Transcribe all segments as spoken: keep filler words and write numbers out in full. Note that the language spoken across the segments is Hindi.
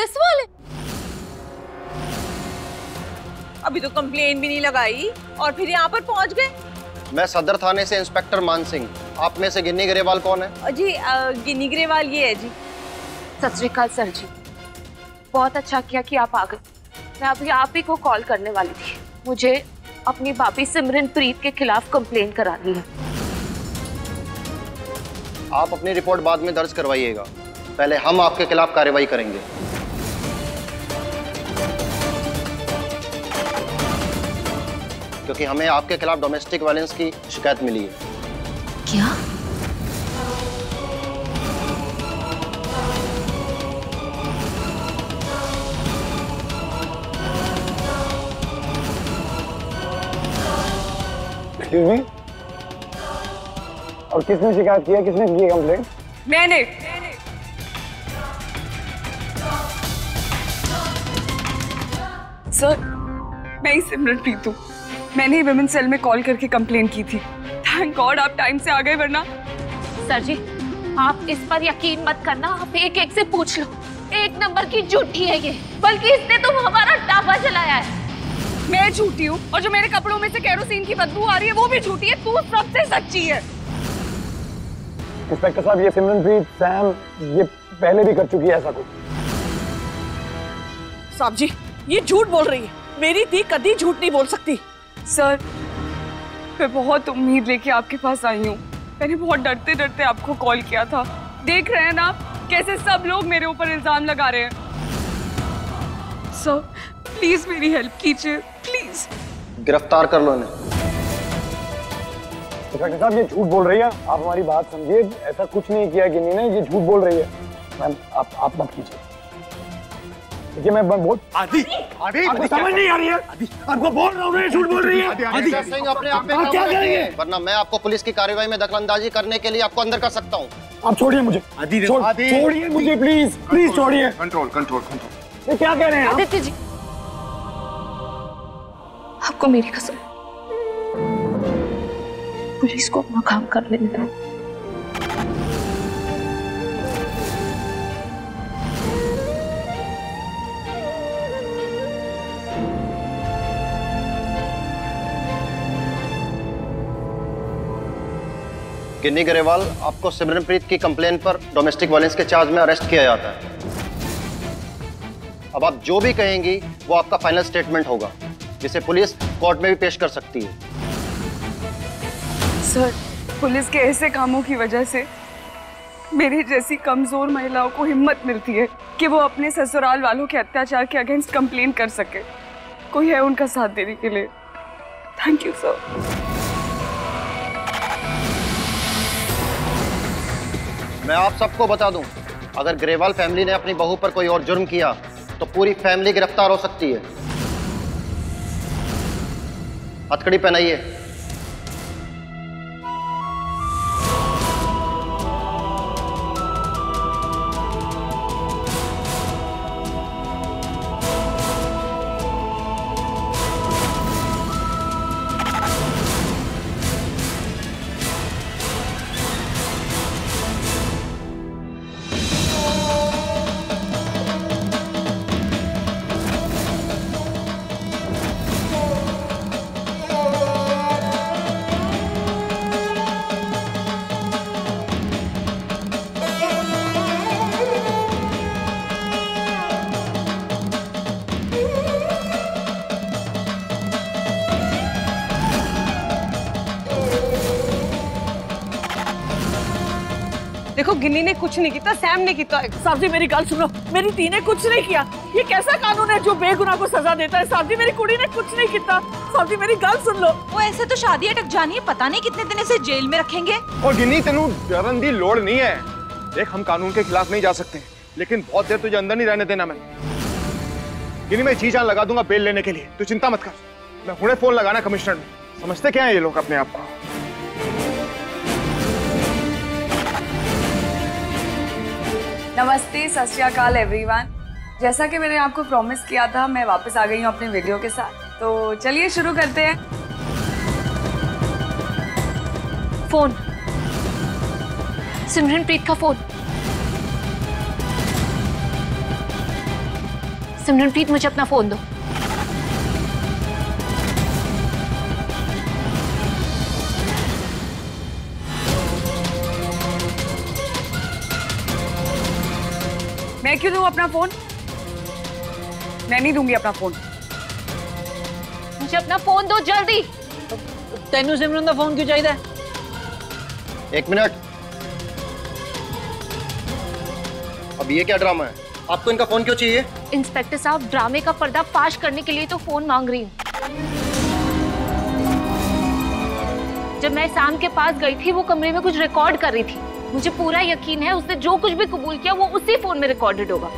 पुलिस वाले? अभी तो कंप्लेन भी नहीं लगाई और फिर यहाँ पर पहुँच गए। मैं सदर थाने से इंस्पेक्टर मान सिंह। आप में से गिन्नी ग्रेवाल कौन है? जी गिन्नी ग्रेवाल ये है जी। सत श्री अकाल सर जी, बहुत अच्छा किया कि आप आ गए। मैं अभी आप ही को कॉल करने वाली थी। मुझे अपनी भाभी सिमरन प्रीत के खिलाफ कंप्लेन करानी है। आप अपनी रिपोर्ट बाद में दर्ज करवाइएगा, पहले हम आपके खिलाफ कार्रवाई करेंगे। क्योंकि हमें आपके खिलाफ डोमेस्टिक वायलेंस की शिकायत मिली है। क्या? और किसने शिकायत किया? किसने की कंप्लेंट? मैंने। मैंने सर, मैं ही सिमरन प्रीत हूँ। मैंने ही विमेन सेल में कॉल करके कंप्लेंट की थी। थैंक गॉड आप टाइम से आ गए, वरना सर जी आप इस पर यकीन मत करना। आप एक एक से पूछ लो, एक नंबर की झूठी है ये। बल्कि इसने तो हमारा डाबा चलाया है। मैं झूठी हूँ और जो मेरे कपड़ों में से केरोसिन की बदबू आ रही है वो भी झूठी है। तू सबसे सच्ची है। इंस्पेक्टर साहब ये सिमरन प्रीत सैम ये पहले भी कर चुकी है ऐसा कुछ। साहब जी ये झूठ बोल रही है। मेरी दी कभी झूठ नहीं बोल सकती। सर मैं बहुत उम्मीद लेके आपके पास आई हूँ। मैंने बहुत डरते डरते आपको कॉल किया था। देख रहे हैं ना कैसे सब लोग मेरे ऊपर इल्जाम लगा रहे हैं। सर प्लीज मेरी हेल्प कीजिए प्लीज। गिरफ्तार कर लो इन्हें। डॉक्टर साहब ये झूठ बोल रही है, आप हमारी बात समझिए। ऐसा कुछ नहीं किया गिन्नी ने, ये झूठ बोल रही है। मैम आप आप मत कीजिए। देखिए मैं बहुत आदि आदि आपको समझ नहीं आ रही है। आपको बोल रहा हूँ झूठ बोल रही है। आदि अपने आप में क्या करेंगे, वरना मैं आपको पुलिस की कार्रवाई में दखलंदाजी करने के लिए आपको अंदर कर सकता हूँ। आप छोड़िए मुझे, छोड़िए मुझे प्लीज प्लीज छोड़िए। Control control control. क्या कह रहे हैं आदित्य जी? आपको मेरी कसम, पुलिस को अपना काम कर लेने दो। गिन्नी ग्रेवाल आपको सिमरनप्रीत की कंप्लेन पर डोमेस्टिक वायलेंस के चार्ज में अरेस्ट किया जाता है। अब आप जो भी कहेंगी वो आपका फाइनल स्टेटमेंट होगा, जिसे पुलिस कोर्ट में भी पेश कर सकती है। सर पुलिस के ऐसे कामों की वजह से मेरे जैसी कमजोर महिलाओं को हिम्मत मिलती है कि वो अपने ससुराल वालों के अत्याचार के अगेंस्ट कंप्लेन कर सके। कोई है उनका साथ देने के लिए। Thank you sir. मैं आप सबको बता दूं, अगर ग्रेवाल फैमिली ने अपनी बहू पर कोई और जुर्म किया तो पूरी फैमिली गिरफ्तार हो सकती है। हथकड़ी पहनाइए। देखो गिन्नी ने कुछ नहीं किया, सैम ने किया। साहब जी मेरी गल सुनो, मेरी धी ने कुछ नहीं किया। ये कैसा कानून है जो बेगुनाह को सजा देता है? साहब जी मेरी कुड़ी ने कुछ नहीं किया। साहब जी मेरी गल सुन लो। वो ऐसे तो शादी अटक जानी है, पता नहीं कितने दिन इसे जेल में रखेंगे। और गिन्नी तेनू डरन दी लोड़ नहीं है। देख हम कानून के खिलाफ नहीं जा सकते, लेकिन बहुत देर तुझे अंदर नहीं रहने देना। मैं गिन्नी मैं जी जान लगा दूंगा बेल लेने के लिए, तू चिंता मत कर। मैं हुने फोन लगाना कमिश्नर में। समझते क्या है ये लोग अपने आप को। नमस्ते, सत श्री अकाल एवरीवन। जैसा कि मैंने आपको प्रॉमिस किया था मैं वापस आ गई हूँ अपने वीडियो के साथ। तो चलिए शुरू करते हैं। फोन, सिमरनप्रीत का फोन। सिमरनप्रीत मुझे अपना फोन दो। मैं क्यों दूं अपना फोन? मैं नहीं दूंगी अपना फोन। मुझे अपना फोन दो जल्दी। तेनू सिमरन का फोन क्यों चाहिए? एक मिनट, अब ये क्या ड्रामा है? आपको इनका फोन क्यों चाहिए? इंस्पेक्टर साहब, ड्रामे का पर्दाफाश करने के लिए तो फोन मांग रही हूँ। जब मैं शाम के पास गई थी, वो कमरे में कुछ रिकॉर्ड कर रही थी। मुझे पूरा यकीन है उसने जो कुछ भी कबूल किया वो उसी फोन में रिकॉर्डेड होगा।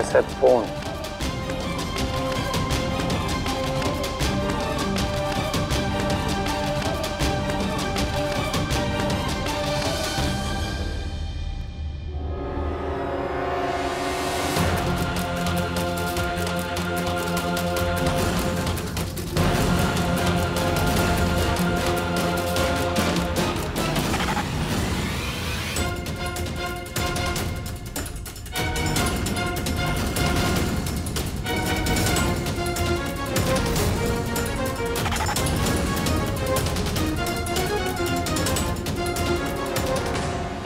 I said phone.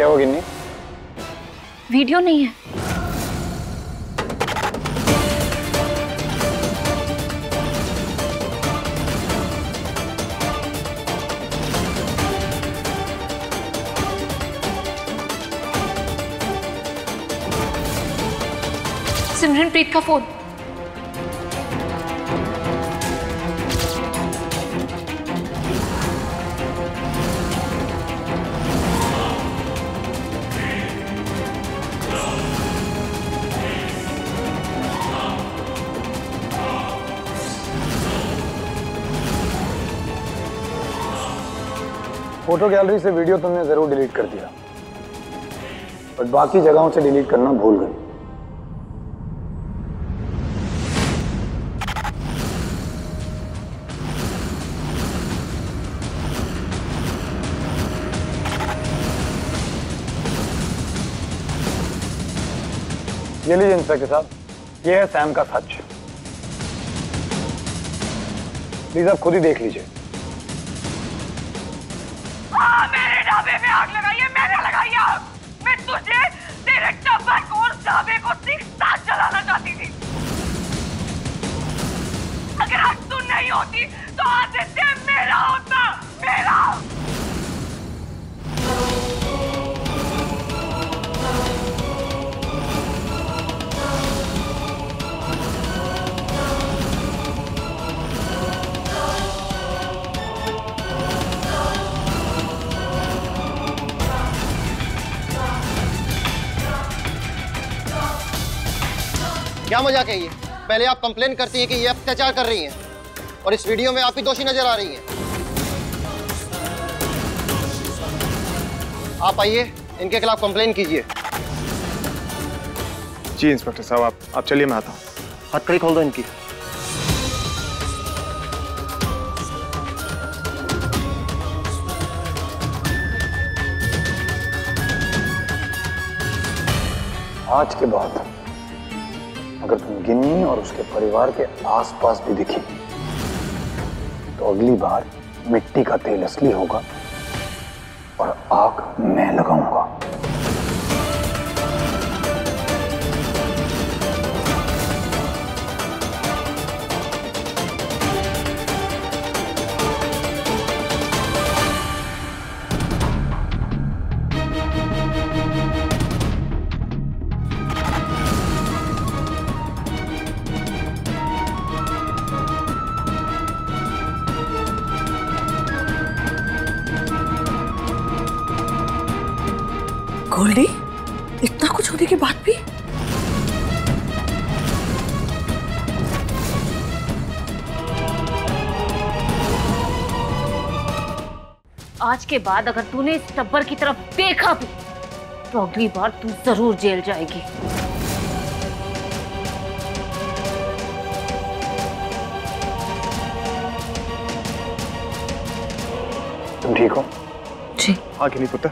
क्या हो गिन्नी? वीडियो नहीं है। सिमरनप्रीत का फोन। फोटो गैलरी से वीडियो तुमने जरूर डिलीट कर दिया, बट बाकी जगहों से डिलीट करना भूल गए। ये लीजिए इंस्पेक्टर साहब, ये है सैम का सच। प्लीज आप खुद ही देख लीजिए। आग लगाइए, मैंने लगाई आग। मैं तुझे तेरे टब्बर को और ढाबे को ठीक साथ जलाना चाहती थी। अगर आग तू नहीं होती तो आदित्य मेरा होता, मेरा। क्या मजाक है ये? पहले आप कंप्लेन करती हैं कि ये अत्याचार कर रही हैं, और इस वीडियो में आप ही दोषी नजर आ रही हैं। आप आइए, इनके खिलाफ कंप्लेन कीजिए। जी इंस्पेक्टर साहब, आप आप चलिए, मैं आता हूँ। हथकड़ी खोल दो इनकी। आज के बाद अगर तुम गिन्नी और उसके परिवार के आसपास भी दिखी तो अगली बार मिट्टी का तेल असली होगा और आग मैं लगाऊंगा। गोल्डी, इतना कुछ होने के बाद भी? आज के बाद अगर तूने इस टब्बर की तरफ देखा भी तो अगली बार तू जरूर जेल जाएगी। तुम ठीक हो? जी। हाँ गिनी पुत्र,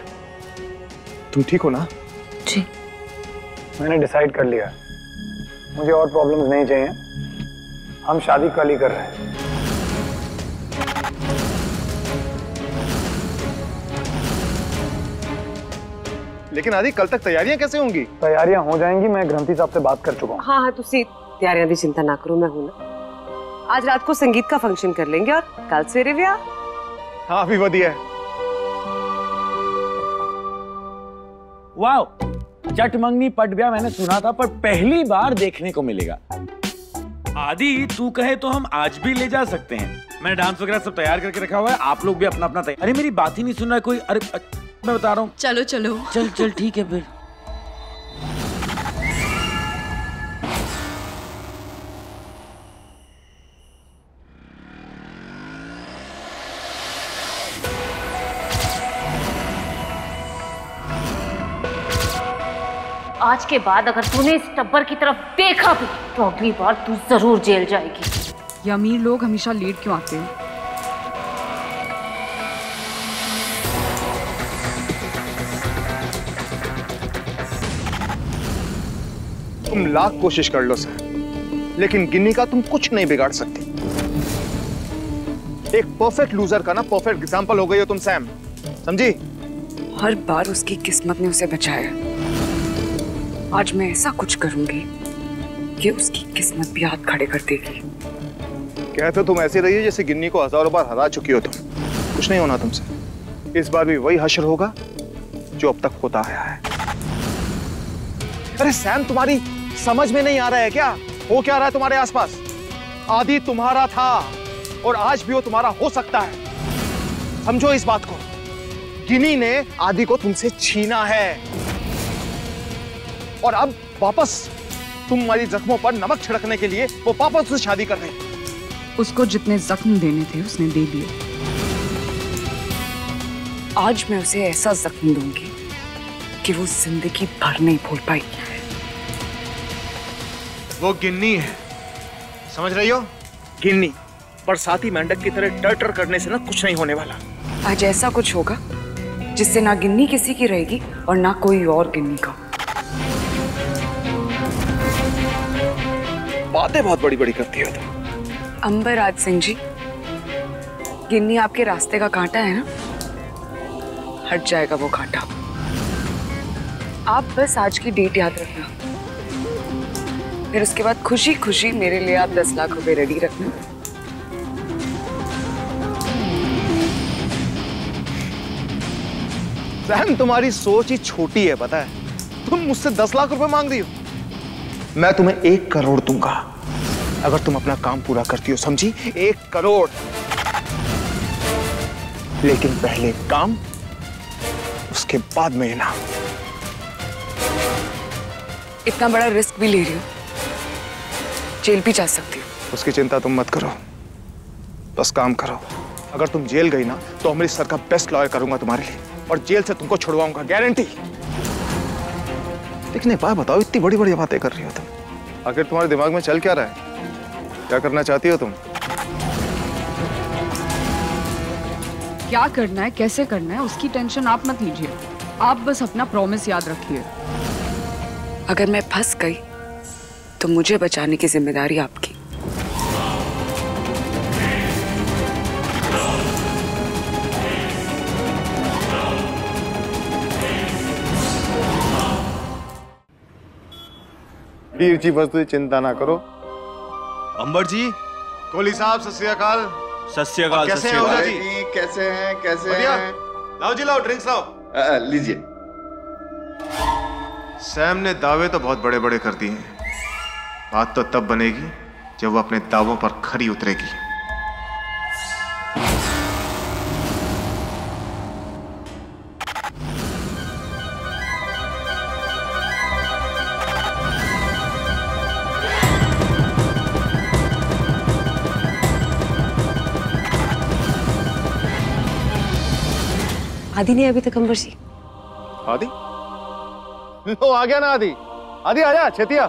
तुम ठीक हो ना? जी। मैंने डिसाइड कर लिया, मुझे और प्रॉब्लम्स नहीं चाहिए। हम शादी कल ही कर रहे हैं। लेकिन आदि, कल तक तैयारियां कैसे होंगी? तैयारियां हो जाएंगी, मैं ग्रंथी साहब से बात कर चुका हूँ। हाँ हाँ, तुसी तैयारियां दी चिंता ना करो, मैं हूँ ना। आज रात को संगीत का फंक्शन कर लेंगे और कल सवेरे ब्याह। हाँ भी वधिया है। वाओ, जट मंगनी पट ब्याह मैंने सुना था पर पहली बार देखने को मिलेगा। आदि तू कहे तो हम आज भी ले जा सकते हैं। मैंने डांस वगैरह सब तैयार करके रखा हुआ है, आप लोग भी अपना अपना तैयार। अरे मेरी बात ही नहीं सुन रहा कोई। अरे मैं बता रहा हूँ, चलो चलो चल चल ठीक है फिर। आज के बाद अगर तूने इस टब्बर की तरफ देखा भी तो अगली बार तू जरूर जेल जाएगी। ये अमीर लोग हमेशा लेट क्यों आते हैं? तुम लाख कोशिश कर लो सर, लेकिन गिन्नी का तुम कुछ नहीं बिगाड़ सकती। एक परफेक्ट लूजर का ना परफेक्ट एग्जांपल हो गई हो तुम सैम, समझी? हर बार उसकी किस्मत ने उसे बचाया। आज मैं ऐसा कुछ करूंगी कि उसकी किस्मत भी हाथ खड़े कर देगी। कहते तुम ऐसे रही हो जैसे गिन्नी को हजारों बार हरा चुकी हो तुम। कुछ नहीं होना तुमसे। इस बार भी वही हश्र होगा जो अब तक होता आया है। अरे सैम, तुम्हारी समझ में नहीं आ रहा है क्या हो क्या रहा है तुम्हारे आसपास? आदि तुम्हारा था और आज भी वो तुम्हारा हो सकता है, समझो इस बात को। गिनी ने आदि को तुमसे छीना है और अब वापस तुम्हारी जख्मों पर नमक छिड़कने के लिए वो वापस से शादी कर रही। उसको जितने जख्म देने थे उसने दे दिए। आज मैं उसे ऐसा जख्म दूंगी कि वो जिंदगी भर नहीं भूल पाएगी। वो गिन्नी है, समझ रही हो? गिन्नी बरसाती मेंढक की तरह टर टर करने से ना कुछ नहीं होने वाला। आज ऐसा कुछ होगा जिससे ना गिन्नी किसी की रहेगी और ना कोई और गिन्नी का। बातें बहुत बड़ी बड़ी करती हो तुम। अंबर राज सिंह जी, गिन्नी आपके रास्ते का कांटा है ना, हट जाएगा वो कांटा। आप बस आज की डेट याद रखना, फिर उसके बाद खुशी खुशी मेरे लिए आप दस लाख रुपए रेडी रखना। सैम, तुम्हारी सोच ही छोटी है, पता है? तुम मुझसे दस लाख रुपए मांग रही हो, मैं तुम्हें एक करोड़ दूंगा अगर तुम अपना काम पूरा करती हो, समझी? एक करोड़, लेकिन पहले काम उसके बाद में इनाम। इतना बड़ा रिस्क भी ले रही हो, जेल भी जा सकती हो। उसकी चिंता तुम मत करो, बस काम करो। अगर तुम जेल गई ना तो अमृतसर का बेस्ट लॉयर करूंगा तुम्हारे लिए और जेल से तुमको छुड़वाऊंगा, गारंटी। लेकिन एक बात बताओ, इतनी बड़ी बड़ी बातें कर रही हो तुम, आखिर तुम्हारे दिमाग में चल क्या रहा है? क्या करना चाहती हो तुम? क्या करना है, कैसे करना है, उसकी टेंशन आप मत लीजिए। आप बस अपना प्रॉमिस याद रखिए। अगर मैं फंस गई तो मुझे बचाने की जिम्मेदारी आपकी। वीर जी बस तुझे चिंता ना करो। अंबर जी, कोहली साहब, सत श्री अकाल। सत श्री अकाल। कैसे हैं ओझा जी? कैसे हैं कैसे हैं? लाओ जी लाओ, ड्रिंक्स लाओ, लीजिए। सैम ने दावे तो बहुत बड़े बड़े कर दिए हैं, बात तो तब बनेगी जब वो अपने दावों पर खरी उतरेगी। आदि नहीं अभी तक अंबर जी। आदि लो आ गया ना आदि। आदि आ जा छेतिया।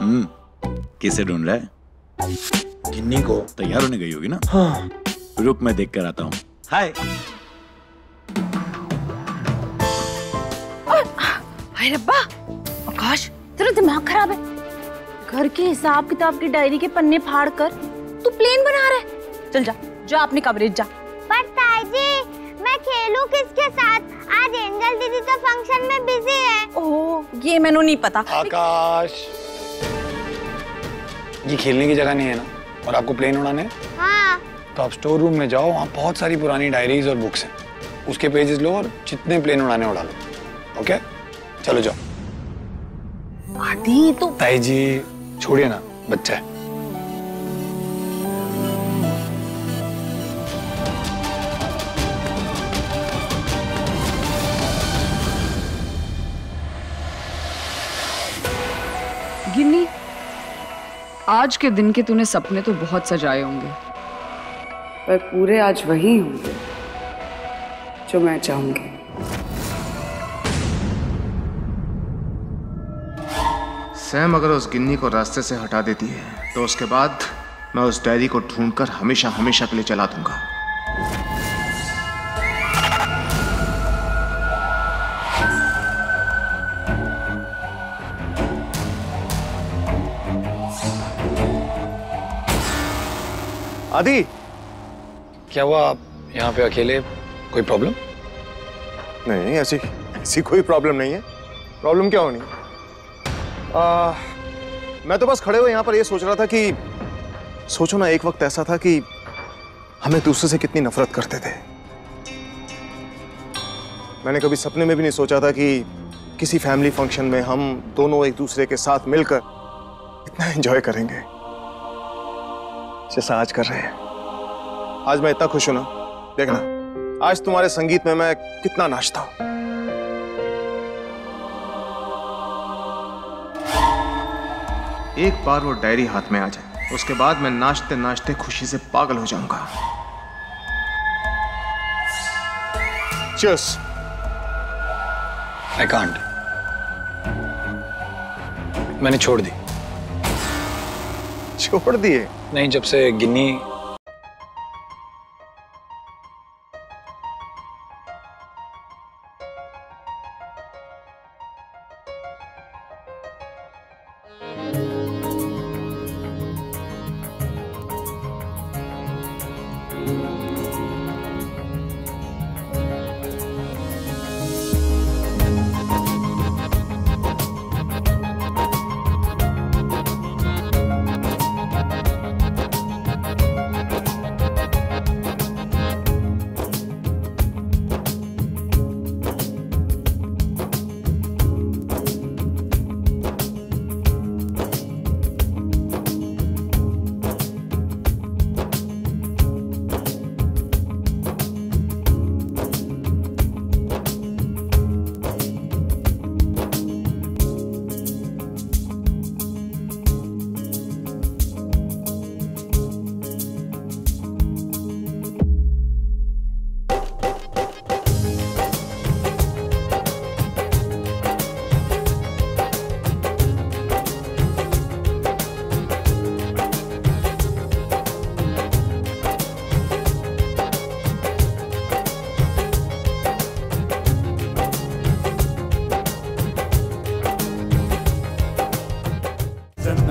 हम्म किसे ढूंढ रहा है? गिन्नी को। तैयार होने गई होगी ना? हाँ। रुक मैं देख कर आता हूँ। हाय रब्बा, आकाश तेरा दिमाग खराब है। घर के हिसाब किताब की डायरी के पन्ने फाड़ कर तू प्लेन बना रहा है। चल जा जा अपने कमरेज जा। पर ताई जी मैं खेलूं किसके साथ? आज एंजल दीदी तो फंक्शन में बिजी है। ओह ये मैंने नहीं पता। आकाश ये खेलने की जगह नहीं है ना, और आपको प्लेन उड़ाने है। हाँ। तो आप स्टोर रूम में जाओ, वहाँ बहुत सारी पुरानी डायरीज और बुक्स है, उसके पेजेस लो और जितने प्लेन उड़ाने उड़ा लो। ओके चलो जाओ। आदि तो ताई जी छोड़िए ना, बच्चा है। गिन्नी आज के दिन के तूने सपने तो बहुत सजाए होंगे, पर पूरे आज वही होंगे जो मैं चाहूंगी। सैम अगर उस गिन्नी को रास्ते से हटा देती है तो उसके बाद मैं उस डायरी को ढूंढकर हमेशा हमेशा के लिए चला दूंगा। आदि क्या हुआ? आप यहाँ पे अकेले, कोई प्रॉब्लम? नहीं ऐसी ऐसी कोई प्रॉब्लम नहीं है। प्रॉब्लम क्या होनी? आ, मैं तो बस खड़े हुए यहाँ पर ये सोच रहा था कि सोचो ना एक वक्त ऐसा था कि हमें दूसरे से कितनी नफरत करते थे। मैंने कभी सपने में भी नहीं सोचा था कि किसी फैमिली फंक्शन में हम दोनों एक दूसरे के साथ मिलकर इतना एंजॉय करेंगे जैसा आज कर रहे हैं। आज मैं इतना खुश हूं ना, देखना आज तुम्हारे संगीत में मैं कितना नाचता हूं। एक बार वो डायरी हाथ में आ जाए उसके बाद मैं नाचते नाचते खुशी से पागल हो जाऊंगा। चीयर्स। I can't. मैंने छोड़ दी। छोड़ दिए? नहीं, जब से गिन्नी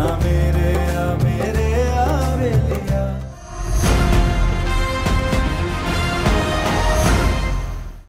मेरे आ मेरे आ मेरे